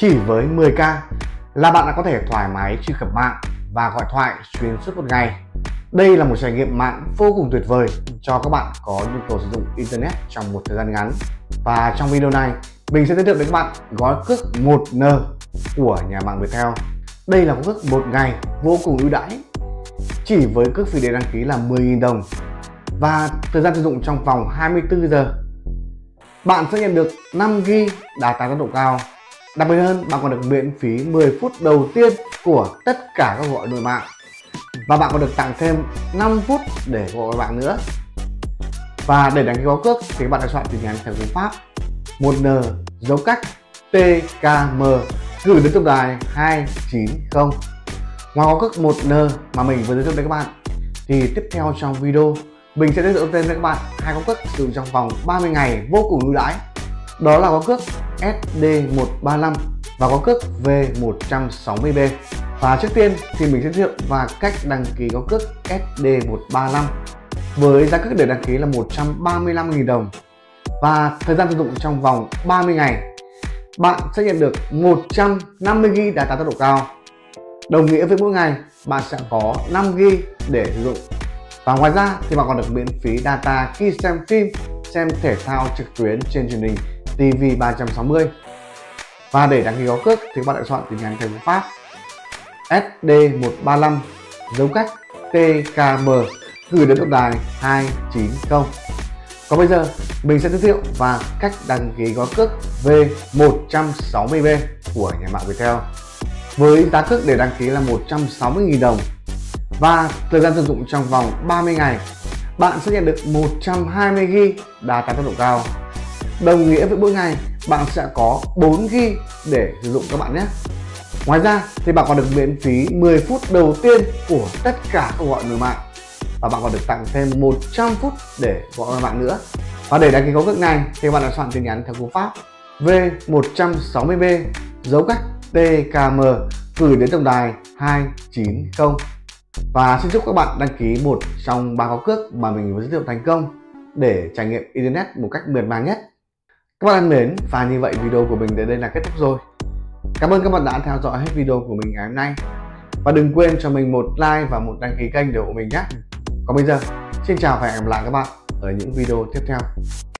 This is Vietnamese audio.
Chỉ với 10k là bạn đã có thể thoải mái truy cập mạng và gọi thoại xuyên suốt một ngày. Đây là một trải nghiệm mạng vô cùng tuyệt vời cho các bạn có nhu cầu sử dụng internet trong một thời gian ngắn. Và trong video này, mình sẽ giới thiệu đến các bạn gói cước 1N của nhà mạng Viettel. Đây là gói cước 1 ngày vô cùng ưu đãi, chỉ với cước phí để đăng ký là 10.000 đồng và thời gian sử dụng trong vòng 24 giờ. Bạn sẽ nhận được 5GB data tốc độ cao. Đặc biệt hơn, bạn còn được miễn phí 10 phút đầu tiên của tất cả các gọi nội mạng. Và bạn còn được tặng thêm 5 phút để gọi bạn nữa. Và để đăng ký gói cước thì các bạn hãy soạn tin nhắn theo cú pháp 1N_TKM gửi đến tổng đài 290. Ngoài gói cước 1N mà mình vừa giới thiệu đến các bạn, thì tiếp theo trong video mình sẽ giới thiệu đến các bạn hai gói cước sử dụng trong vòng 30 ngày vô cùng ưu đãi. Đó là gói cước SD135 và gói cước V160B. Và trước tiên thì mình sẽ giới thiệu và cách đăng ký gói cước SD135 với giá cước để đăng ký là 135.000 đồng và thời gian sử dụng trong vòng 30 ngày. Bạn sẽ nhận được 150GB data tốc độ cao, đồng nghĩa với mỗi ngày bạn sẽ có 5GB để sử dụng. Và ngoài ra thì bạn còn được miễn phí data khi xem phim, xem thể thao trực tuyến trên truyền hình TV 360. Và để đăng ký gói cước thì bạn hãy soạn tin nhắn theo cú pháp SD135_TKM gửi đến tổng đài 290. Còn bây giờ mình sẽ giới thiệu và cách đăng ký gói cước V160B của nhà mạng Viettel với giá cước để đăng ký là 160.000 đồng và thời gian sử dụng trong vòng 30 ngày. Bạn sẽ nhận được 120GB data tốc độ cao, đồng nghĩa với mỗi ngày bạn sẽ có 4GB để sử dụng các bạn nhé. Ngoài ra thì bạn còn được miễn phí 10 phút đầu tiên của tất cả các gọi nội mạng và bạn còn được tặng thêm 100 phút để gọi nội mạng nữa. Và để đăng ký gói cước này thì các bạn đã soạn tin nhắn theo cú pháp V160B_TKM gửi đến tổng đài 290. Và xin chúc các bạn đăng ký một trong 3 gói cước mà mình vừa giới thiệu thành công để trải nghiệm internet một cách mượt mà nhất. Các bạn thân mến, và như vậy video của mình đến đây là kết thúc rồi. Cảm ơn các bạn đã theo dõi hết video của mình ngày hôm nay. Và đừng quên cho mình một like và một đăng ký kênh để ủng hộ mình nhé. Còn bây giờ, xin chào và hẹn gặp lại các bạn ở những video tiếp theo.